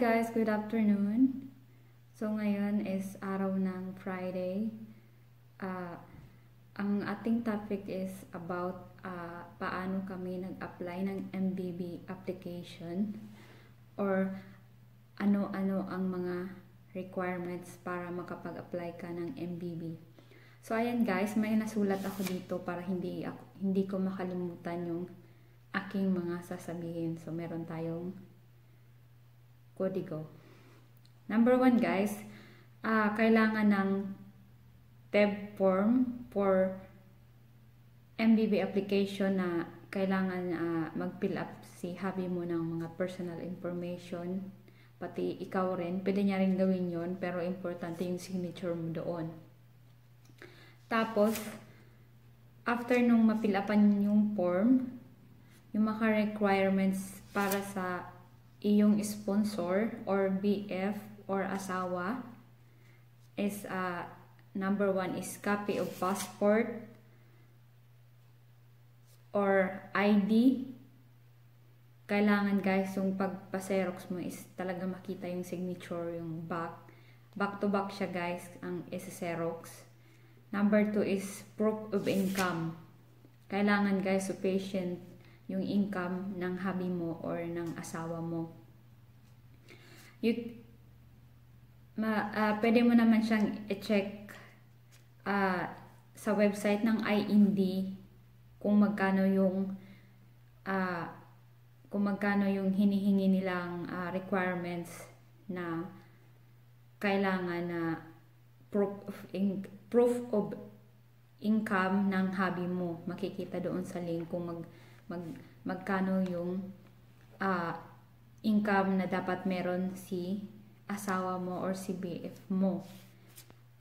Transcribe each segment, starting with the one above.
guys, good afternoon. So ngayon is araw ng Friday. Ang ating topic is about paano kami nag-apply ng MVV application or ano-ano ang mga requirements para makapag-apply ka ng MVV. So ayan guys, may nasulat ako dito para hindi ko makalimutan yung aking mga sasabihin. So meron tayong kodigo. Number 1 guys, kailangan ng TEV form for MVV application na kailangan mag-fill up si hubby mo ng mga personal information. Pati ikaw rin, pwede niya rin gawin yun, pero importante yung signature mo doon. Tapos, after nung mapilapan yung form, yung mga requirements para sa iyong sponsor or BF or asawa is, number 1 is copy of passport or ID. Kailangan guys, yung pagpa-xerox mo is talaga makita yung signature, yung back to back siya guys, ang xerox. Number 2 is proof of income. Kailangan guys, sufficient yung income ng hubby mo or ng asawa mo. Pwede mo naman siyang i-check sa website ng IND kung magkano yung hinihingi nilang requirements na kailangan na proof of income ng hobby mo. Makikita doon sa link kung magkano yung income na dapat meron si asawa mo or si BF mo.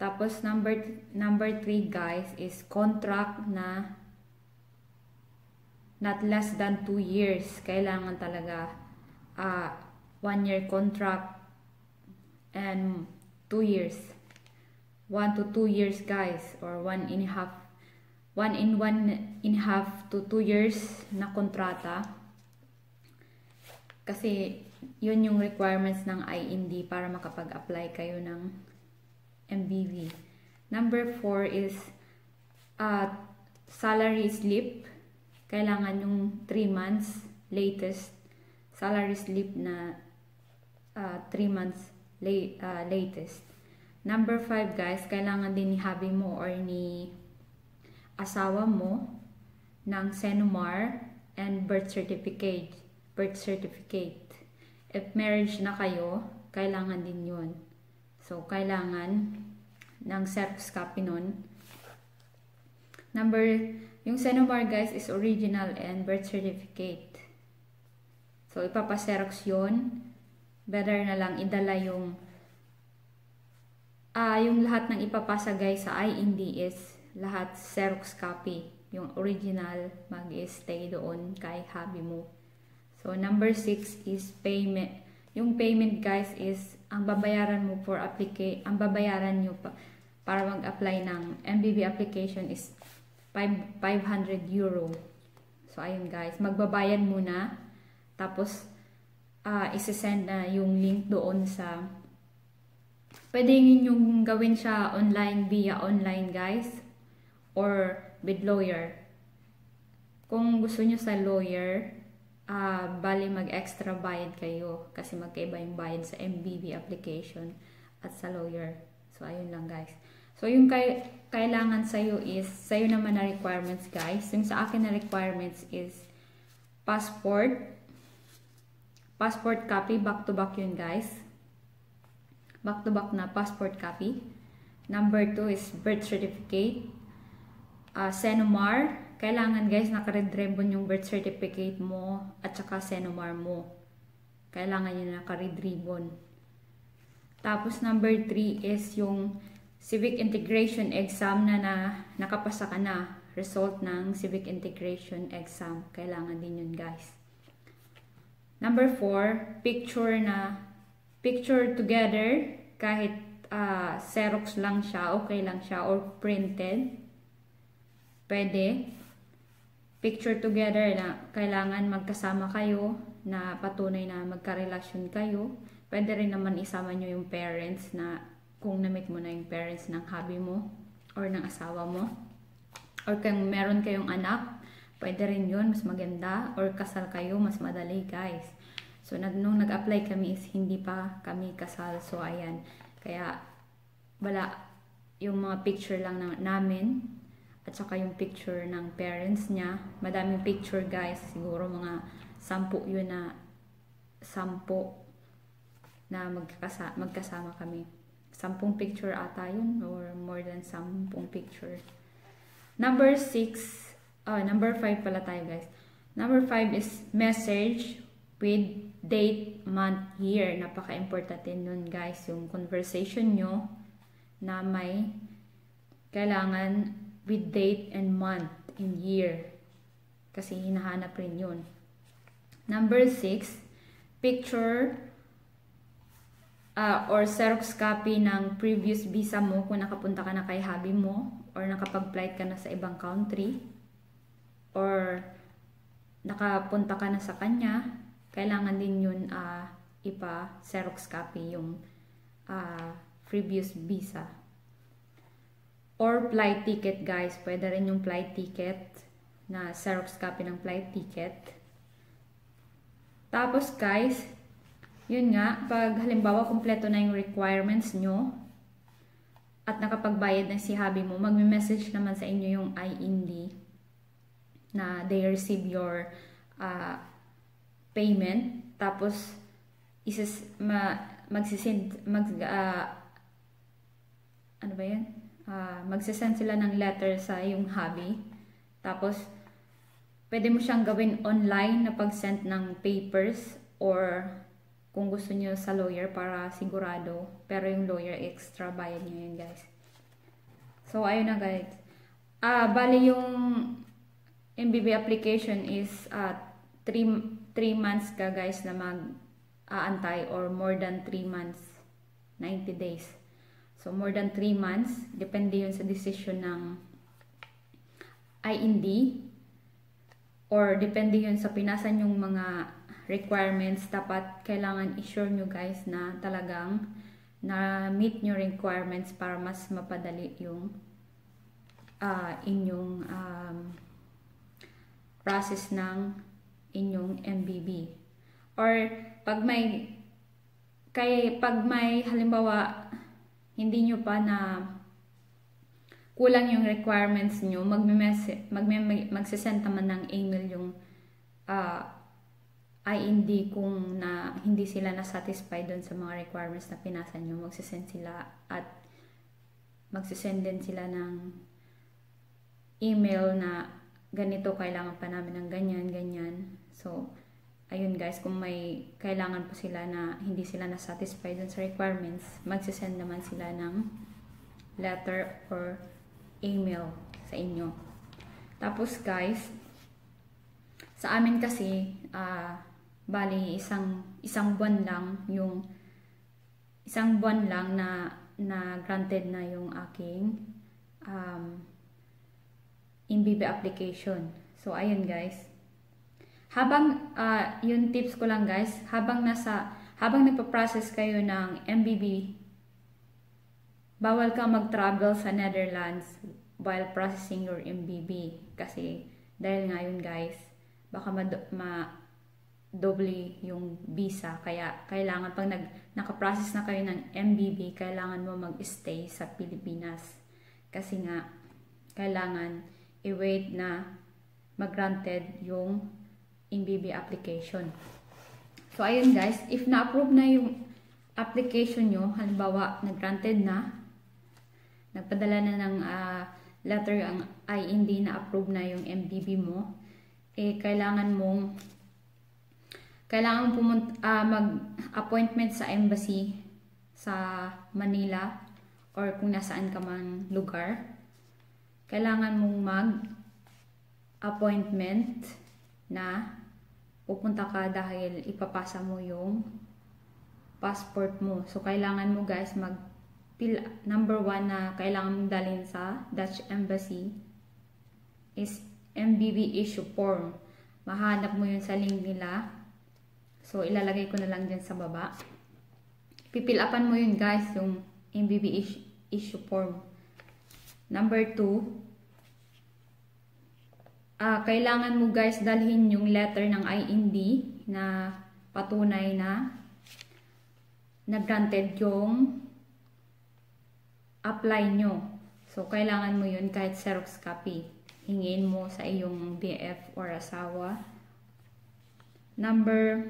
Tapos number 3 guys is contract na not less than 2 years. Kailangan talaga 1-year contract and 2 years. 1 to 2 years guys, or 1 and 1.5 to 2 years na kontrata. Kasi yun yung requirements ng IND para makapag-apply kayo ng MVV. Number 4 is salary slip. Kailangan yung 3 months latest salary slip na 3 months latest. Number 5 guys, kailangan din ni hubby mo or ni asawa mo ng CENOMAR and birth certificate. If marriage na kayo, kailangan din yun. So kailangan ng xerox copy nun. Yung CENOMAR guys is original and birth certificate. So ipapaserox yun. Better na lang idala yung lahat ng ipapasa guys sa IND is lahat xerox copy. Yung original mag-stay doon kay hubby mo. So number 6 is payment. Yung payment guys is ang babayaran mo for application. Ang babayaran nyo para mag-apply ng MVV application is 500 euro. So ayun guys, magbabayad muna, tapos isesend na yung link doon sa pwede ninyong gawin siya online, via online guys, or with lawyer. Kung gusto nyo sa lawyer, bali mag extra bayad kayo kasi magkaiba yung bayad sa MVV application at sa lawyer. So ayun lang guys. So, yung kailangan sa'yo is, sa'yo naman na requirements, guys. Yung sa akin na requirements is passport copy, back-to-back yun, guys. Back-to-back na passport copy. Number 2 is birth certificate. CENOMAR. Kailangan, guys, naka-red ribbon yung birth certificate mo at saka CENOMAR mo. Kailangan yun naka-red ribbon. Tapos, number 3 is yung Civic Integration Exam na nakapasa ka na. Result ng Civic Integration Exam. Kailangan din yun, guys. Number 4, picture together. Kahit xerox lang siya, okay lang siya, or printed. Pwede. Picture together na kailangan magkasama kayo, na patunay na magkarelasyon kayo. Pwede rin naman isama nyo yung parents na kung na-meet mo na yung parents ng hubby mo or ng asawa mo. Or kung meron kayong anak, pwede rin yun, mas maganda. Or kasal kayo, mas madali guys. So nung nag-apply kami is hindi pa kami kasal. So ayan, kaya wala yung mga picture lang namin. At saka yung picture ng parents niya. Madaming picture guys. Siguro mga 10 yun na 10 na magkasama kami. 10 picture ata yun or more than 10 picture. Number 6. Number 5 pala tayo guys. Number 5 is message with date, month, year. Napaka-importante nun guys. Yung conversation nyo na may kailangan with date and month and year. Kasi hinahanap rin yun. Number 6, picture or Xerox copy ng previous visa mo kung nakapunta ka na kay hubby mo or nakapag-flight ka na sa ibang country or nakapunta ka na sa kanya. Kailangan din yun ipa-Xerox copy yung previous visa. Or flight ticket guys. Pwede rin yung flight ticket na Xerox copy ng flight ticket. Tapos guys, yun nga, pag halimbawa kumpleto na yung requirements nyo at nakapagbayad na si hubby mo, magme-message naman sa inyo yung IND na they receive your payment. Tapos magsisend sila ng letter sa yung hubby. Tapos, pwede mo siyang gawin online na pag-send ng papers or kung gusto nyo sa lawyer para sigurado. Pero yung lawyer, extra bayad nyo yun, guys. So, ayun na, guys. Bali yung MVV application is 3 months ka, guys, na mag-aantay or more than 3 months, 90 days. So, more than 3 months. Depende yun sa decision ng IND. Or, depende yun sa pinasan yung mga requirements. Dapat, kailangan i-sure nyo guys na talagang na-meet nyo requirements para mas mapadali yung inyong process ng inyong MVV. Or, pag may halimbawa, hindi nyo pa na kulang yung requirements nyo, magsisend naman ng email yung IND kung na hindi sila na-satisfied dun sa mga requirements na pinasa nyo. Magsisend sila at magsisend din sila ng email na ganito, kailangan pa namin ng ganyan, ganyan. So, ayun guys, kung may kailangan po sila na hindi sila na-satisfied dun sa requirements, magsisend naman sila ng letter or email sa inyo. Tapos guys, sa amin kasi, bali isang buwan lang na granted na yung aking MVV application. So, ayun guys. Habang, yung tips ko lang guys, habang nagpa-process kayo ng MVV, bawal kang mag-travel sa Netherlands while processing your MVV. Kasi, dahil nga yun guys, baka ma-doble yung visa. Kaya, kailangan pag naka-process na kayo ng MVV, kailangan mo mag-stay sa Pilipinas. Kasi nga, kailangan i-wait na mag-granted yung MVV application. So, ayun guys, if na-approve na yung application nyo, halimbawa, nag-granted na, nagpadala na ng letter ang IND na approve na yung MVV mo, eh, kailangan mag-appointment sa embassy sa Manila or kung nasaan ka man lugar. Kailangan mong mag-appointment na pupunta ka dahil ipapasa mo yung passport mo. So, kailangan mo guys number 1 na kailangan mong dalhin sa Dutch Embassy is MVV issue form. Mahanap mo yun sa link nila. So, ilalagay ko na lang dyan sa baba. Pipill upan mo yun guys, yung MVV issue form. Number 2, kailangan mo guys dalhin yung letter ng IND na patunay na nag-granted yung apply nyo. So, kailangan mo yun kahit Xerox copy. Hingin mo sa iyong BF or asawa. Number,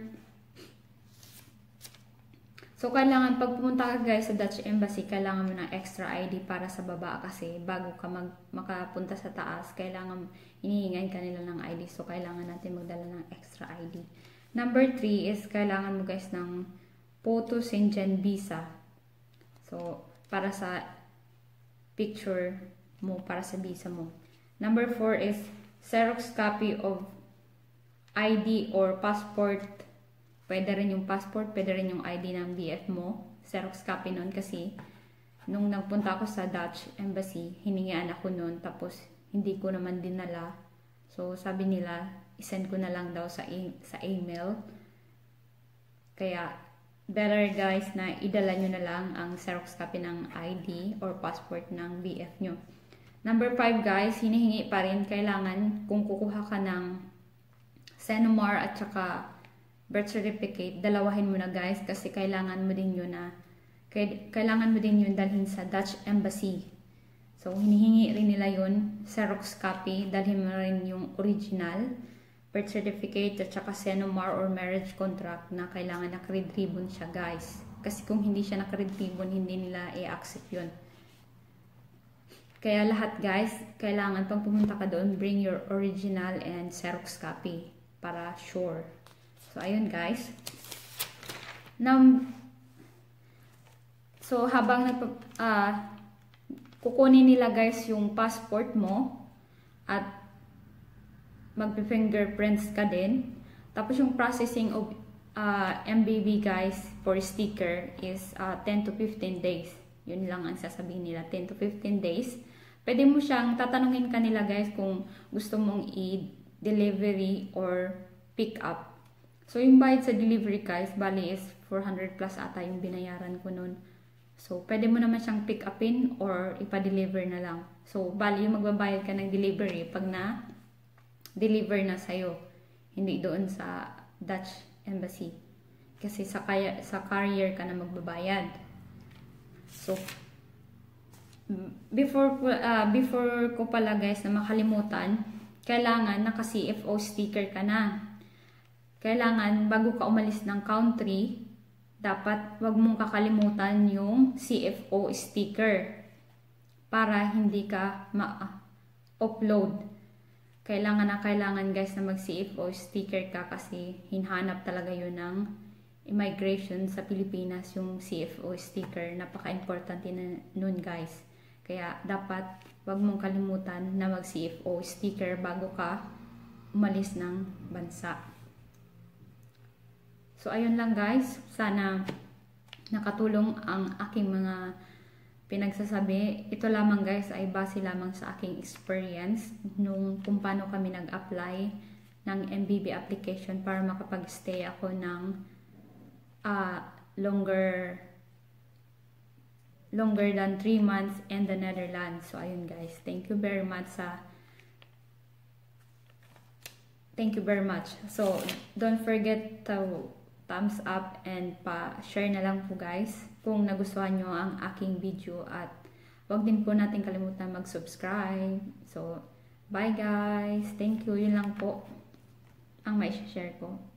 so kailangan pag pumunta ka guys sa Dutch Embassy, kailangan mo ng extra ID para sa baba kasi bago ka makapunta sa taas, kailangan hinihingan ka nila ng ID. So, kailangan natin magdala ng extra ID. Number 3 is kailangan mo guys ng photo Schengen visa. So, para sa picture mo, para sa visa mo. Number 4 is Xerox copy of ID or passport. Pwede rin yung passport, pwede rin yung ID ng BF mo. Xerox copy nun kasi nung nagpunta ako sa Dutch Embassy, hiningian ako nun tapos hindi ko naman dinala. So, sabi nila, isend ko na lang daw sa email. Kaya, better guys na idala nyo na lang ang Xerox copy ng ID or passport ng BF nyo. Number 5 guys, hinihingi pa rin. Kailangan kung kukuha ka ng CENOMAR at saka birth certificate, dalawahin mo na guys kasi kailangan mo din yun na dalhin sa Dutch Embassy. So, hinihingi rin nila yun, Xerox copy, dalhin mo rin yung original, birth certificate, at saka CENOMAR or marriage contract na kailangan naka-red ribbon siya guys. Kasi kung hindi siya naka-red ribbon, hindi nila i-accept yun. Kaya lahat guys, kailangan pag pumunta ka doon, bring your original and Xerox copy para sure. So, ayun guys. Now, so, habang kukunin nila guys yung passport mo at mag-fingerprints ka din. Tapos yung processing of MVV guys for sticker is 10 to 15 days. Yun lang ang sasabihin nila, 10 to 15 days. Pwede mo siyang tatanungin kanila guys kung gusto mong i-delivery or pick up. So yung bayad sa delivery guys, bali is 400 plus ata yung binayaran ko nun. So, pwede mo naman siyang pick upin or ipa-deliver na lang. So, bali yung magbabayad ka ng delivery pag na-deliver na sa'yo. Hindi doon sa Dutch Embassy. Kasi sa carrier ka na magbabayad. So, before ko pala guys na makalimutan, kailangan naka-CFO sticker ka na. Kailangan bago ka umalis ng country, dapat wag mong kakalimutan yung CFO sticker para hindi ka ma-upload. Kailangan guys na mag-CFO sticker ka kasi hinahanap talaga yun ng immigration sa Pilipinas yung CFO sticker. Napaka-importante na nun guys. Kaya dapat wag mong kalimutan na mag-CFO sticker bago ka umalis ng bansa. So, ayun lang guys. Sana nakatulong ang aking mga pinagsasabi. Ito lamang guys ay base lamang sa aking experience nung kung paano kami nag-apply ng MVV application para makapag-stay ako ng longer than 3 months in the Netherlands. So, ayun guys. Thank you very much sa So, don't forget to thumbs up and pa-share na lang po guys kung nagustuhan nyo ang aking video at wag din po natin kalimutan mag-subscribe. So, bye guys! Thank you! Yun lang po ang may share ko.